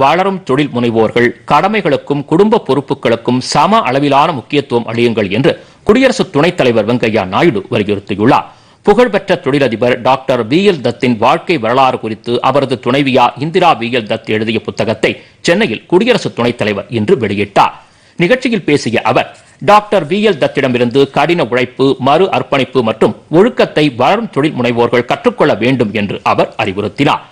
வளரும் தொழில் முனைவோர்கள் கடமைகளுக்கும் குடும்ப பொறுப்புகளுக்கும் சம அளவிலான முக்கியத்துவம் அளியுங்கள் என்று குடியரசு துணைத் தலைவர் வெங்கையா நாயுடு வலியுறுத்தியுள்ளார். புகழ்பெற்ற தொழிலதிபர் டாக்டர் வி எல் தத்தின் வாழ்க்கை வரலாறு குறித்து அவரது துணைவியார் இந்திரா வி எல் தத் எழுதிய புத்தகத்தை சென்னையில் குடியரசு துணைத் தலைவர் இன்று வெளியிட்டார். நிகழ்ச்சியில் பேசிய அவர் டாக்டர் வி எல் தத்திடமிருந்து கடின உழைப்பு, மறு அர்ப்பணிப்பு மற்றும் ஒழுக்கத்தை வளரும் தொழில் முனைவோர்கள் கற்றுக்கொள்ள வேண்டும் என்று அவர் அறிவுறுத்தினார்.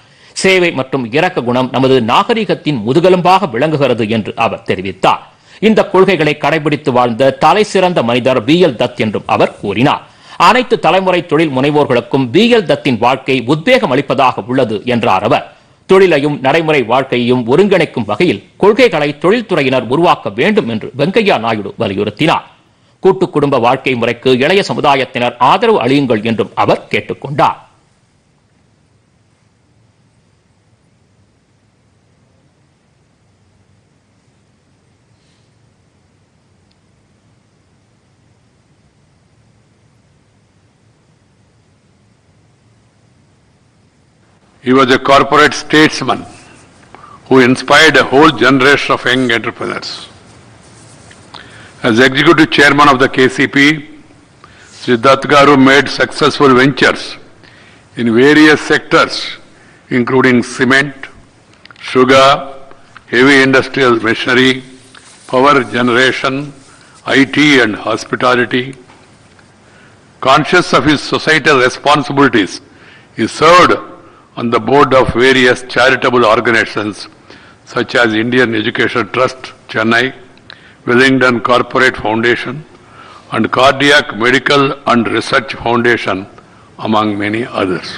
சேவை மற்றும் இரக்க குணம் நமது நாகரிகத்தின் முதுகெலும்பாக விளங்குகிறது என்று அவர் தெரிவித்தார். இந்த கொள்கைகளை கடைபிடித்து வாழ்ந்த தலை சிறந்த மனிதர் வி எல் தத் என்றும் அவர் கூறினார். அனைத்து தலைமுறை தொழில் முனைவோர்களுக்கும் வி எல் தத்தின் வாழ்க்கை உத்வேகம் அளிப்பதாக உள்ளது என்றார் அவர். தொழிலையும் நடைமுறை வாழ்க்கையையும் ஒருங்கிணைக்கும் வகையில் கொள்கைகளை தொழில்துறையினர் உருவாக்க வேண்டும் என்று வெங்கையா நாயுடு வலியுறுத்தினார். கூட்டு குடும்ப வாழ்க்கை முறைக்கு இளைய சமுதாயத்தினர் ஆதரவு அளியுங்கள் என்றும் அவர் கேட்டுக்கொண்டார். He was a corporate statesman who inspired a whole generation of young entrepreneurs. As executive chairman of the KCP, Sridharkar made successful ventures in various sectors, including cement, sugar, heavy industrial machinery, power generation, IT and hospitality. Conscious of his societal responsibilities, he served on the board of various charitable organizations such as Indian Education Trust, Chennai, Wellington Corporate Foundation and Cardiac Medical and Research Foundation, among many others.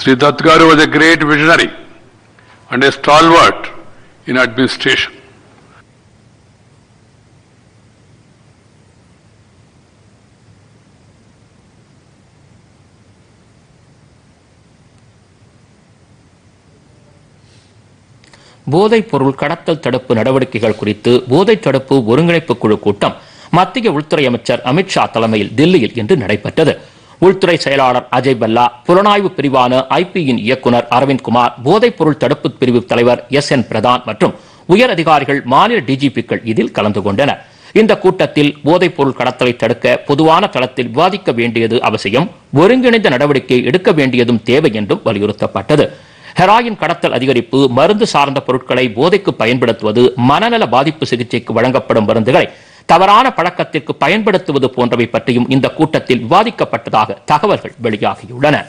Sridharkar was a great visionary and a stalwart in administration. போதைப் பொருள் கடத்தல் தடுப்பு நடவடிக்கைகள் குறித்து போதைத் தடுப்பு ஒருங்கிணைப்பு குழு கூட்டம் மத்திய உள்துறை அமைச்சர் அமித்ஷா தலைமையில் தில்லியில் இன்று நடைபெற்றது. உள்துறை செயலாளர் அஜய் பல்லா, புலனாய்வு பிரிவான ஐபியின் இயக்குநர் அரவிந்த்குமார், போதைப் பொருள் தடுப்பு பிரிவு தலைவர் எஸ் என் பிரதான் மற்றும் உயர் அதிகாரிகள், மாநில டிஜிபிக்கள் இதில் கலந்து கொண்டனர். இந்த கூட்டத்தில் போதைப் பொருள் கடத்தலை தடுக்க பொதுவான தளத்தில் விவாதிக்க வேண்டியது அவசியம், ஒருங்கிணைந்த நடவடிக்கை எடுக்க வேண்டியதும் தேவை என்றும் வலியுறுத்தப்பட்டது. ஹெராயின் கடத்தல் அதிகரிப்பு, மருந்து சார்ந்த பொருட்களை போதைக்கு பயன்படுத்துவது, மனநல பாதிப்பு சிகிச்சைக்கு வழங்கப்படும் மருந்துகளை தவறான பழக்கத்திற்கு பயன்படுத்துவது போன்றவை பற்றியும் இந்த கூட்டத்தில் விவாதிக்கப்பட்டதாக தகவல்கள் வெளியாகியுள்ளன.